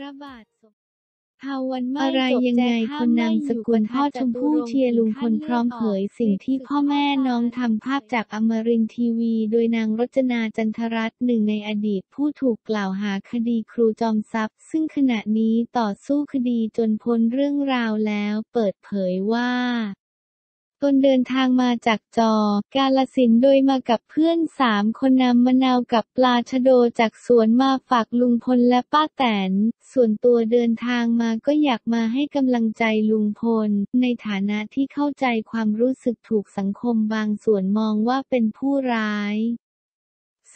พระบาทสมเด็จอะไรยังไงคนนางสกุลพ่อชมพู่เชียร์ลุงพลพร้อมเผยสิ่งที่พ่อแม่น้องทำภาพจากอมรินทร์ทีวีโดยนางรจนาจันทรัตน์หนึ่งในอดีตผู้ถูกกล่าวหาคดีครูจอมทรัพย์ซึ่งขณะนี้ต่อสู้คดีจนพ้นเรื่องราวแล้วเปิดเผยว่าตนเดินทางมาจากกาฬสินธุ์โดยมากับเพื่อน3 คนนำมะนาวกับปลาชะโดจากสวนมาฝากลุงพลและป้าแตนส่วนตัวเดินทางมาก็อยากมาให้กำลังใจลุงพลในฐานะที่เข้าใจความรู้สึกถูกสังคมบางส่วนมองว่าเป็นผู้ร้าย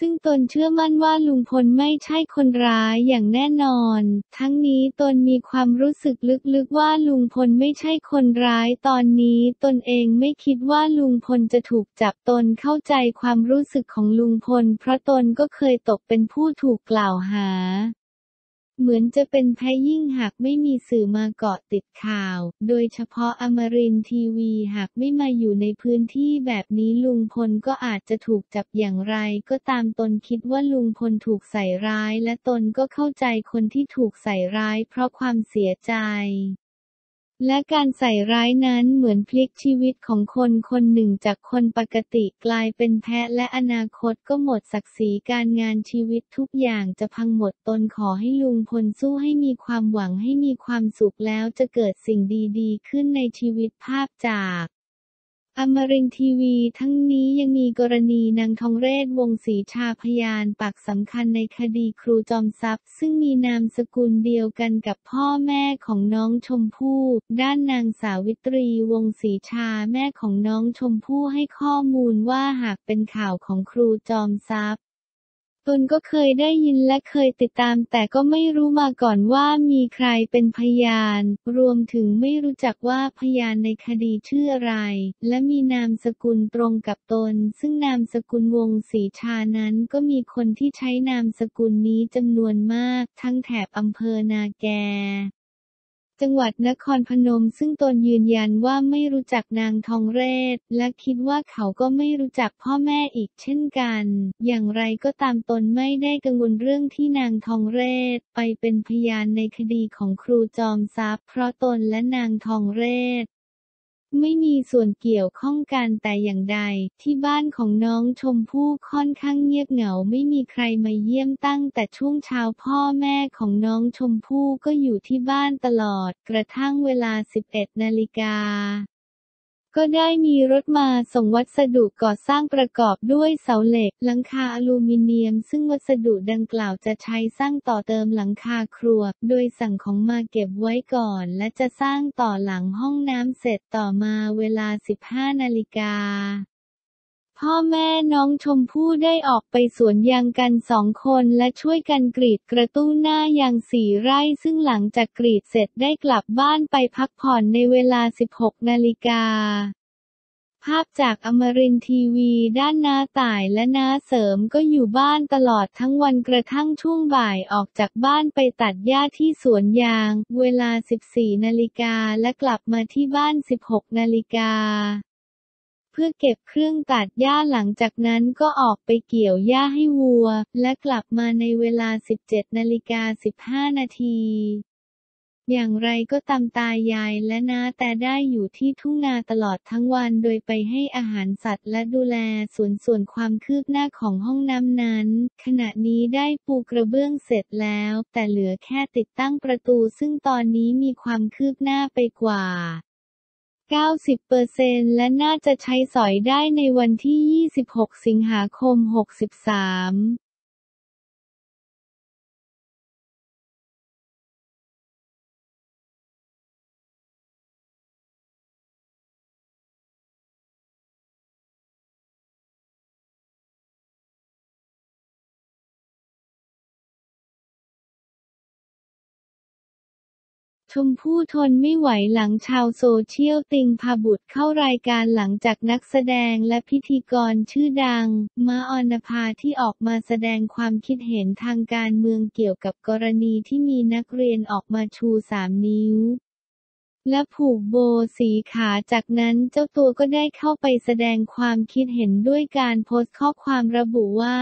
ซึ่งตนเชื่อมั่นว่าลุงพลไม่ใช่คนร้ายอย่างแน่นอนทั้งนี้ตนมีความรู้สึกลึกๆว่าลุงพลไม่ใช่คนร้ายตอนนี้ตนเองไม่คิดว่าลุงพลจะถูกจับตนเข้าใจความรู้สึกของลุงพลเพราะตนก็เคยตกเป็นผู้ถูกกล่าวหาเหมือนจะเป็นแพ้ยิ่งหากไม่มีสื่อมาเกาะติดข่าวโดยเฉพาะอมรินทร์ทีวีหากไม่มาอยู่ในพื้นที่แบบนี้ลุงพลก็อาจจะถูกจับอย่างไรก็ตามตนคิดว่าลุงพลถูกใส่ร้ายและตนก็เข้าใจคนที่ถูกใส่ร้ายเพราะความเสียใจและการใส่ร้ายนั้นเหมือนพลิกชีวิตของคนคนหนึ่งจากคนปกติกลายเป็นแพะและอนาคตก็หมดศักดิ์ศรีการงานชีวิตทุกอย่างจะพังหมดตนขอให้ลุงพลสู้ให้มีความหวังให้มีความสุขแล้วจะเกิดสิ่งดีๆขึ้นในชีวิตภาพจากอมรินทร์ทีวีทั้งนี้ยังมีกรณีนางทองเรศวงศ์ศรีชาพยานปากสำคัญในคดีครูจอมทรัพย์ซึ่งมีนามสกุลเดียวกันกับพ่อแม่ของน้องชมพู่ด้านนางสาวิตรีวงศ์ศรีชาแม่ของน้องชมพู่ให้ข้อมูลว่าหากเป็นข่าวของครูจอมทรัพย์ตนก็เคยได้ยินและเคยติดตามแต่ก็ไม่รู้มาก่อนว่ามีใครเป็นพยานรวมถึงไม่รู้จักว่าพยานในคดีชื่ออะไรและมีนามสกุลตรงกับตนซึ่งนามสกุลวงศ์ศรีชานั้นก็มีคนที่ใช้นามสกุลนี้จำนวนมากทั้งแถบอำเภอนาแกจังหวัดนครพนมซึ่งตนยืนยันว่าไม่รู้จักนางทองเรศและคิดว่าเขาก็ไม่รู้จักพ่อแม่อีกเช่นกันอย่างไรก็ตามตนไม่ได้กังวลเรื่องที่นางทองเรศไปเป็นพยานในคดีของครูจอมทรัพย์เพราะตนและนางทองเรศไม่มีส่วนเกี่ยวข้องกันแต่อย่างใดที่บ้านของน้องชมพู่ค่อนข้างเงียบเหงาไม่มีใครมาเยี่ยมตั้งแต่ช่วงเช้าพ่อแม่ของน้องชมพู่ก็อยู่ที่บ้านตลอดกระทั่งเวลา 11 นาฬิกาก็ได้มีรถมาส่งวัสดุก่อสร้างประกอบด้วยเสาเหล็กหลังคาอลูมิเนียมซึ่งวัสดุดังกล่าวจะใช้สร้างต่อเติมหลังคาครัวโดยสั่งของมาเก็บไว้ก่อนและจะสร้างต่อหลังห้องน้ำเสร็จต่อมาเวลา 15 นาฬิกาพ่อแม่น้องชมพู่ได้ออกไปสวนยางกัน2 คนและช่วยกันกรีดกระตุ้นหน้ายาง4 ไร่ซึ่งหลังจากกรีดเสร็จได้กลับบ้านไปพักผ่อนในเวลา 16 นาฬิกาภาพจากอมรินทร์ทีวีด้านน้าต่ายและน้าเสริมก็อยู่บ้านตลอดทั้งวันกระทั่งช่วงบ่ายออกจากบ้านไปตัดหญ้าที่สวนยางเวลา 14 นาฬิกาและกลับมาที่บ้าน 16 นาฬิกาเพื่อเก็บเครื่องตัดหญ้าหลังจากนั้นก็ออกไปเกี่ยวหญ้าให้วัวและกลับมาในเวลา 17 นาฬิกา 15 นาทีอย่างไรก็ตามตายายและน้าแต่ได้อยู่ที่ทุ่งนาตลอดทั้งวันโดยไปให้อาหารสัตว์และดูแลส่วนความคืบหน้าของห้องน้ำนั้นขณะนี้ได้ปูกระเบื้องเสร็จแล้วแต่เหลือแค่ติดตั้งประตูซึ่งตอนนี้มีความคืบหน้าไปกว่า 90% และน่าจะใช้สอยได้ในวันที่ 26 สิงหาคม 63ชมพู่ทนไม่ไหวหลังชาวโซเชียลติงพาบุตรเข้ารายการหลังจากนักแสดงและพิธีกรชื่อดังม้าออนภาที่ออกมาแสดงความคิดเห็นทางการเมืองเกี่ยวกับกรณีที่มีนักเรียนออกมาชู3 นิ้ว และผูกโบสีขาจากนั้นเจ้าตัวก็ได้เข้าไปแสดงความคิดเห็นด้วยการโพสต์ข้อความระบุว่า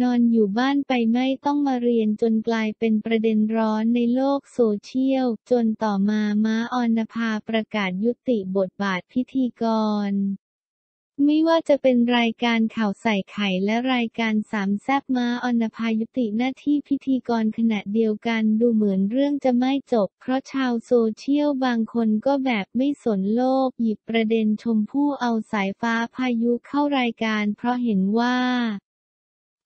นอนอยู่บ้านไปไม่ต้องมาเรียนจนกลายเป็นประเด็นร้อนในโลกโซเชียลจนต่อมาม้าอรณภาประกาศยุติบทบาทพิธีกรไม่ว่าจะเป็นรายการข่าวใส่ไข่และรายการสามแซ่บม้าอรณภายุติหน้าที่พิธีกรขณะเดียวกันดูเหมือนเรื่องจะไม่จบเพราะชาวโซเชียลบางคนก็แบบไม่สนโลกหยิบประเด็นชมพู่เอาสายฟ้าพายุเข้ารายการเพราะเห็นว่า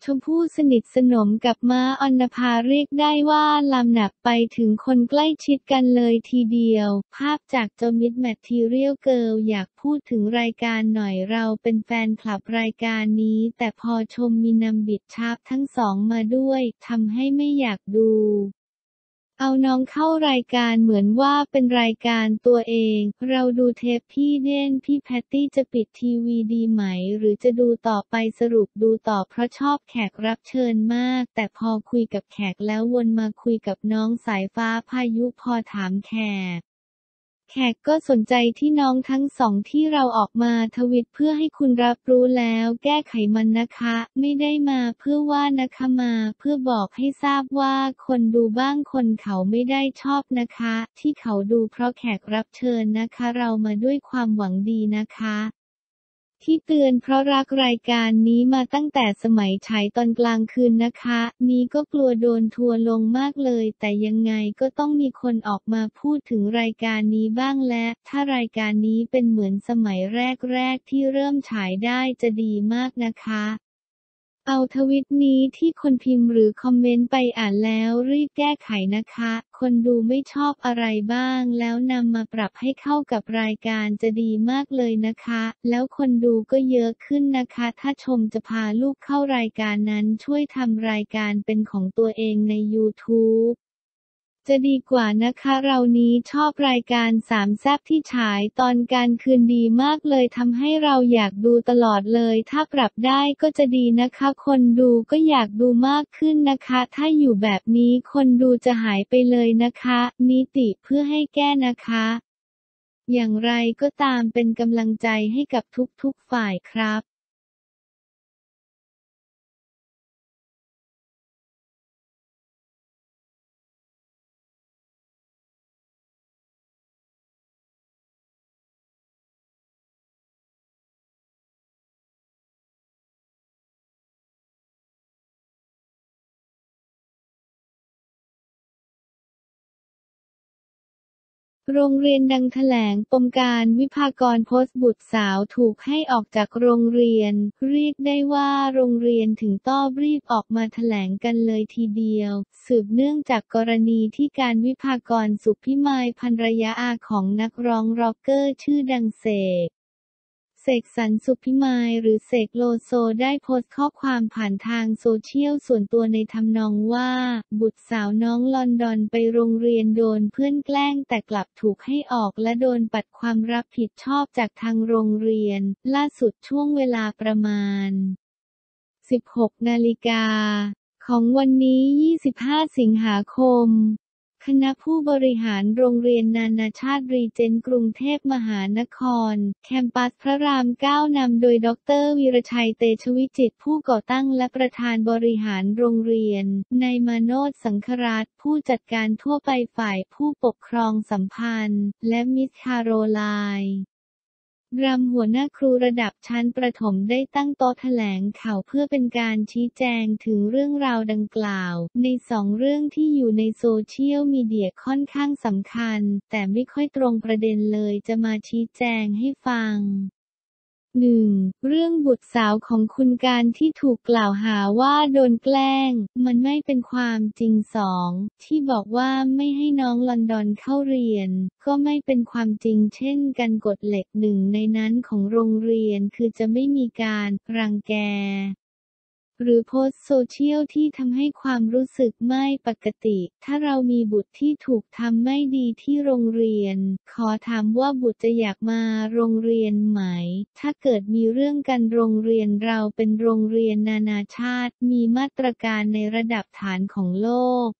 ชมพู่สนิทสนมกับม้าอรณภาเรียกได้ว่าลามหนักไปถึงคนใกล้ชิดกันเลยทีเดียวภาพจากจอมิสแมททีเรียลเกิร์ลอยากพูดถึงรายการหน่อยเราเป็นแฟนคลับรายการนี้แต่พอชมมีนำบิดชาร์ปทั้งสองมาด้วยทำให้ไม่อยากดูเอาน้องเข้ารายการเหมือนว่าเป็นรายการตัวเองเราดูเทปพี่เด่นพี่แพตตี้จะปิดทีวีดีไหมหรือจะดูต่อไปสรุปดูต่อเพราะชอบแขกรับเชิญมากแต่พอคุยกับแขกแล้ววนมาคุยกับน้องสายฟ้าพายุพอถามแขกก็สนใจที่น้องทั้งสองที่เราออกมาทวิตเพื่อให้คุณรับรู้แล้วแก้ไขมันนะคะไม่ได้มาเพื่อว่านะคะมาเพื่อบอกให้ทราบว่าคนดูบ้างคนเขาไม่ได้ชอบนะคะที่เขาดูเพราะแขกรับเชิญนะคะเรามาด้วยความหวังดีนะคะที่เตือนเพราะรักรายการนี้มาตั้งแต่สมัยฉายตอนกลางคืนนะคะนี้ก็กลัวโดนทัวร์ลงมากเลยแต่ยังไงก็ต้องมีคนออกมาพูดถึงรายการนี้บ้างและถ้ารายการนี้เป็นเหมือนสมัยแรกที่เริ่มฉายได้จะดีมากนะคะเอาทวิตนี้ที่คนพิมพ์หรือคอมเมนต์ไปอ่านแล้วรีบแก้ไขนะคะคนดูไม่ชอบอะไรบ้างแล้วนำมาปรับให้เข้ากับรายการจะดีมากเลยนะคะแล้วคนดูก็เยอะขึ้นนะคะถ้าชมจะพาลูกเข้ารายการนั้นช่วยทำรายการเป็นของตัวเองใน YouTubeจะดีกว่านะคะเรานี้ชอบรายการสามแซ่บที่ฉายตอนกลางคืนดีมากเลยทำให้เราอยากดูตลอดเลยถ้าปรับได้ก็จะดีนะคะคนดูก็อยากดูมากขึ้นนะคะถ้าอยู่แบบนี้คนดูจะหายไปเลยนะคะนิติเพื่อให้แก้นะคะอย่างไรก็ตามเป็นกำลังใจให้กับทุกๆฝ่ายครับโรงเรียนดังแถลงปมการวิภากรโพสต์บุตรสาวถูกให้ออกจากโรงเรียนเรียกได้ว่าโรงเรียนถึงต้องรีบออกมาแถลงกันเลยทีเดียวสืบเนื่องจากกรณีที่การวิภากรสุขพิมายภรรยาของนักร้องร็อกเกอร์ชื่อดังเสกสรรสุขพิมายหรือเสกโลโซได้โพสต์ข้อความผ่านทางโซเชียลส่วนตัวในทำนองว่าบุตรสาวน้องลอนดอนไปโรงเรียนโดนเพื่อนแกล้งแต่กลับถูกให้ออกและโดนปัดความรับผิดชอบจากทางโรงเรียนล่าสุดช่วงเวลาประมาณ 16 นาฬิกาของวันนี้ 25 สิงหาคมคณะผู้บริหารโรงเรียนนานาชาติรีเจนต์กรุงเทพมหานครแคมปัสพระราม 9 นำโดยดร.วีรชัยเตชวิจิตรผู้ก่อตั้งและประธานบริหารโรงเรียนนายมาโนชสังคราชผู้จัดการทั่วไปฝ่ายผู้ปกครองสัมพันธ์และมิสคาโรไลน์รำหัวหน้าครูระดับชั้นประถมได้ตั้งโต๊ะแถลงข่าวเพื่อเป็นการชี้แจงถึงเรื่องราวดังกล่าวใน2เรื่องที่อยู่ในโซเชียลมีเดียค่อนข้างสำคัญแต่ไม่ค่อยตรงประเด็นเลยจะมาชี้แจงให้ฟัง1. เรื่องบุตรสาวของคุณการที่ถูกกล่าวหาว่าโดนแกล้งมันไม่เป็นความจริง 2. ที่บอกว่าไม่ให้น้องลอนดอนเข้าเรียนก็ไม่เป็นความจริงเช่นกันกฎเหล็กหนึ่งในนั้นของโรงเรียนคือจะไม่มีการรังแกหรือโพสต์โซเชียลที่ทำให้ความรู้สึกไม่ปกติถ้าเรามีบุตรที่ถูกทำไม่ดีที่โรงเรียนขอถามว่าบุตรจะอยากมาโรงเรียนไหมถ้าเกิดมีเรื่องกันโรงเรียนเราเป็นโรงเรียนนานาชาติมีมาตรการในระดับฐานของโลก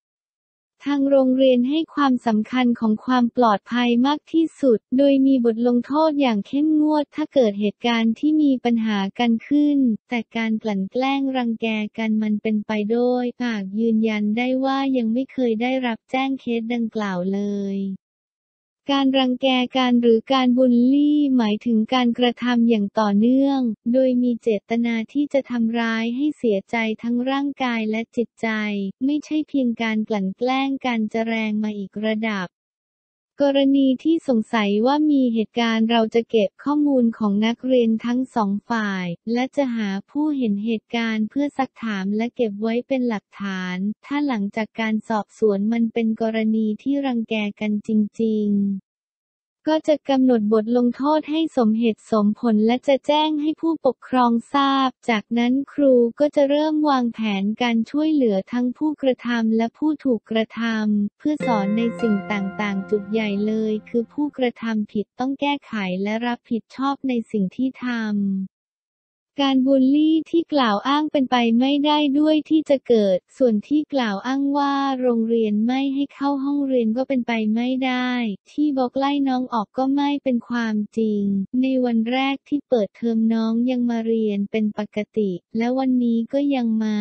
ทางโรงเรียนให้ความสำคัญของความปลอดภัยมากที่สุดโดยมีบทลงโทษอย่างเข้มงวดถ้าเกิดเหตุการณ์ที่มีปัญหากันขึ้นแต่การกลั่นแกล้งรังแกกันมันเป็นไปโดยปากยืนยันได้ว่ายังไม่เคยได้รับแจ้งเคสดังกล่าวเลยการรังแกกันหรือการบูลลี่หมายถึงการกระทำอย่างต่อเนื่องโดยมีเจตนาที่จะทำร้ายให้เสียใจทั้งร่างกายและจิตใจไม่ใช่เพียงการกลั่นแกล้งการจะแรงมาอีกระดับกรณีที่สงสัยว่ามีเหตุการณ์เราจะเก็บข้อมูลของนักเรียนทั้งสองฝ่ายและจะหาผู้เห็นเหตุการณ์เพื่อซักถามและเก็บไว้เป็นหลักฐานถ้าหลังจากการสอบสวนมันเป็นกรณีที่รังแกกันจริงๆก็จะกำหนดบทลงโทษให้สมเหตุสมผลและจะแจ้งให้ผู้ปกครองทราบจากนั้นครูก็จะเริ่มวางแผนการช่วยเหลือทั้งผู้กระทำและผู้ถูกกระทำเพื่อสอนในสิ่งต่างๆจุดใหญ่เลยคือผู้กระทำผิดต้องแก้ไขและรับผิดชอบในสิ่งที่ทำการบูลลี่ที่กล่าวอ้างเป็นไปไม่ได้ด้วยที่จะเกิดส่วนที่กล่าวอ้างว่าโรงเรียนไม่ให้เข้าห้องเรียนก็เป็นไปไม่ได้ที่บอกไล่น้องออกก็ไม่เป็นความจริงในวันแรกที่เปิดเทอมน้องยังมาเรียนเป็นปกติและวันนี้ก็ยังมา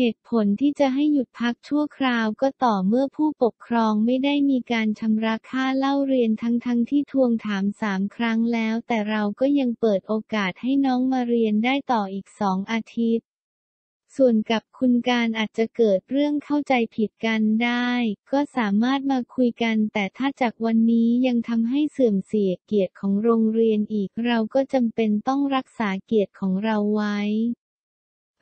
เหตุผลที่จะให้หยุดพักชั่วคราวก็ต่อเมื่อผู้ปกครองไม่ได้มีการชำระค่าเล่าเรียนทั้งที่ทวงถาม3 ครั้งแล้วแต่เราก็ยังเปิดโอกาสให้น้องมาเรียนได้ต่ออีก2 อาทิตย์ส่วนกับคุณการอาจจะเกิดเรื่องเข้าใจผิดกันได้ก็สามารถมาคุยกันแต่ถ้าจากวันนี้ยังทำให้เสื่อมเสียเกียรติของโรงเรียนอีกเราก็จำเป็นต้องรักษาเกียรติของเราไว้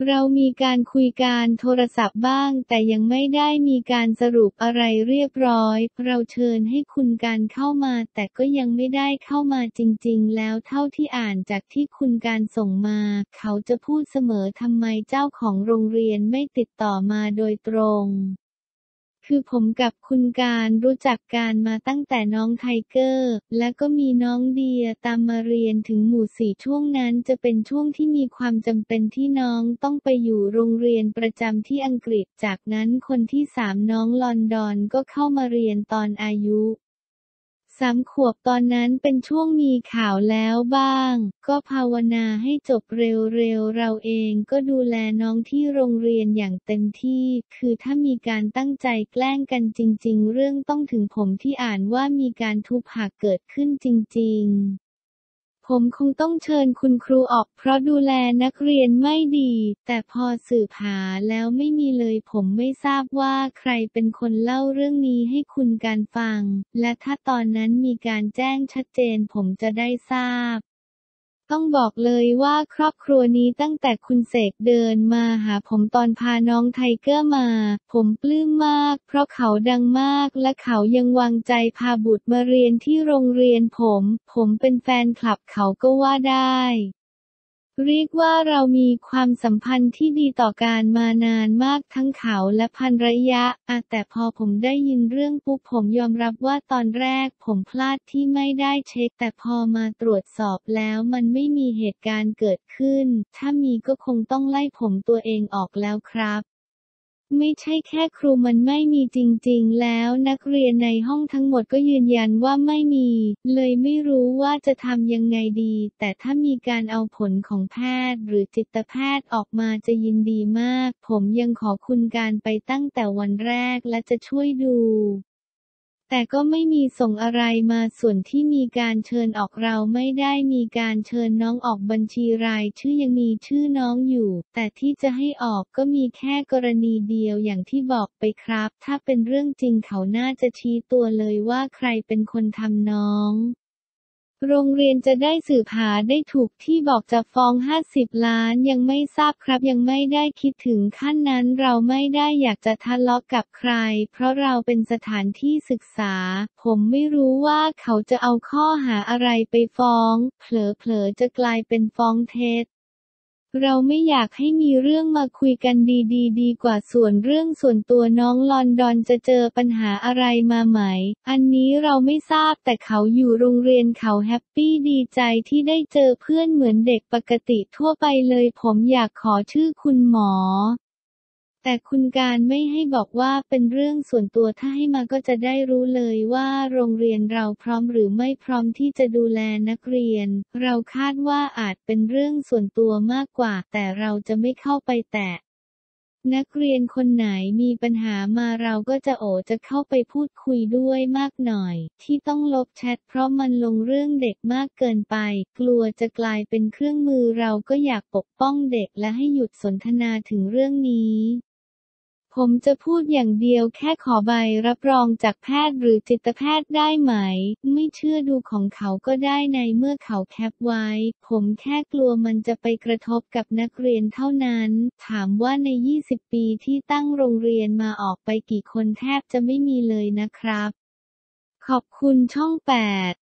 เรามีการคุยการโทรศัพท์บ้างแต่ยังไม่ได้มีการสรุปอะไรเรียบร้อยเราเชิญให้คุณการเข้ามาแต่ก็ยังไม่ได้เข้ามาจริงๆแล้วเท่าที่อ่านจากที่คุณการส่งมาเขาจะพูดเสมอทำไมเจ้าของโรงเรียนไม่ติดต่อมาโดยตรงคือผมกับคุณการรู้จักกันมาตั้งแต่น้องไทเกอร์และก็มีน้องเดียตามมาเรียนถึงหมู่4ช่วงนั้นจะเป็นช่วงที่มีความจำเป็นที่น้องต้องไปอยู่โรงเรียนประจำที่อังกฤษจากนั้นคนที่3น้องลอนดอนก็เข้ามาเรียนตอนอายุ3 ขวบตอนนั้นเป็นช่วงมีข่าวแล้วบ้างก็ภาวนาให้จบเร็วๆเราเองก็ดูแลน้องที่โรงเรียนอย่างเต็มที่คือถ้ามีการตั้งใจแกล้งกันจริงๆเรื่องต้องถึงผมที่อ่านว่ามีการทุบหักเกิดขึ้นจริงๆผมคงต้องเชิญคุณครูออกเพราะดูแลนักเรียนไม่ดีแต่พอสืบหาแล้วไม่มีเลยผมไม่ทราบว่าใครเป็นคนเล่าเรื่องนี้ให้คุณการฟังและถ้าตอนนั้นมีการแจ้งชัดเจนผมจะได้ทราบต้องบอกเลยว่าครอบครัวนี้ตั้งแต่คุณเสกเดินมาหาผมตอนพาน้องไทเกอร์มาผมปลื้มมากเพราะเขาดังมากและเขายังวางใจพาบุตรมาเรียนที่โรงเรียนผมเป็นแฟนคลับเขาก็ว่าได้เรียกว่าเรามีความสัมพันธ์ที่ดีต่อกันมานานมากทั้งเขาและภรรยาแต่พอผมได้ยินเรื่องปุ๊บผมยอมรับว่าตอนแรกผมพลาดที่ไม่ได้เช็คแต่พอมาตรวจสอบแล้วมันไม่มีเหตุการณ์เกิดขึ้นถ้ามีก็คงต้องไล่ผมตัวเองออกแล้วครับไม่ใช่แค่ครูมันไม่มีจริงๆแล้วนักเรียนในห้องทั้งหมดก็ยืนยันว่าไม่มีเลยไม่รู้ว่าจะทำยังไงดีแต่ถ้ามีการเอาผลของแพทย์หรือจิตแพทย์ออกมาจะยินดีมากผมยังขอคุณการไปตั้งแต่วันแรกและจะช่วยดูแต่ก็ไม่มีส่งอะไรมาส่วนที่มีการเชิญออกเราไม่ได้มีการเชิญน้องออกบัญชีรายชื่อยังมีชื่อน้องอยู่แต่ที่จะให้ออกก็มีแค่กรณีเดียวอย่างที่บอกไปครับถ้าเป็นเรื่องจริงเขาน่าจะชี้ตัวเลยว่าใครเป็นคนทำน้องโรงเรียนจะได้สืบหาได้ถูกที่บอกจะฟ้อง50 ล้านยังไม่ทราบครับยังไม่ได้คิดถึงขั้นนั้นเราไม่ได้อยากจะทะเลาะกับใครเพราะเราเป็นสถานที่ศึกษาผมไม่รู้ว่าเขาจะเอาข้อหาอะไรไปฟ้องเผลอจะกลายเป็นฟ้องเท็จเราไม่อยากให้มีเรื่องมาคุยกันดีกว่าส่วนเรื่องส่วนตัวน้องลอนดอนจะเจอปัญหาอะไรมาไหมอันนี้เราไม่ทราบแต่เขาอยู่โรงเรียนเขาแฮปปี้ดีใจที่ได้เจอเพื่อนเหมือนเด็กปกติทั่วไปเลยผมอยากขอชื่อคุณหมอ แต่คุณการไม่ให้บอกว่าเป็นเรื่องส่วนตัวถ้าให้มาก็จะได้รู้เลยว่าโรงเรียนเราพร้อมหรือไม่พร้อมที่จะดูแลนักเรียนเราคาดว่าอาจเป็นเรื่องส่วนตัวมากกว่าแต่เราจะไม่เข้าไปแตะนักเรียนคนไหนมีปัญหามาเราก็จะจะเข้าไปพูดคุยด้วยมากหน่อยที่ต้องลบแชทเพราะมันลงเรื่องเด็กมากเกินไปกลัวจะกลายเป็นเครื่องมือเราก็อยากปกป้องเด็กและให้หยุดสนทนาถึงเรื่องนี้ผมจะพูดอย่างเดียวแค่ขอใบรับรองจากแพทย์หรือจิตแพทย์ได้ไหมไม่เชื่อดูของเขาก็ได้ในเมื่อเขาแคปไว้ผมแค่กลัวมันจะไปกระทบกับนักเรียนเท่านั้นถามว่าใน20ปีที่ตั้งโรงเรียนมาออกไปกี่คนแทบจะไม่มีเลยนะครับขอบคุณช่อง8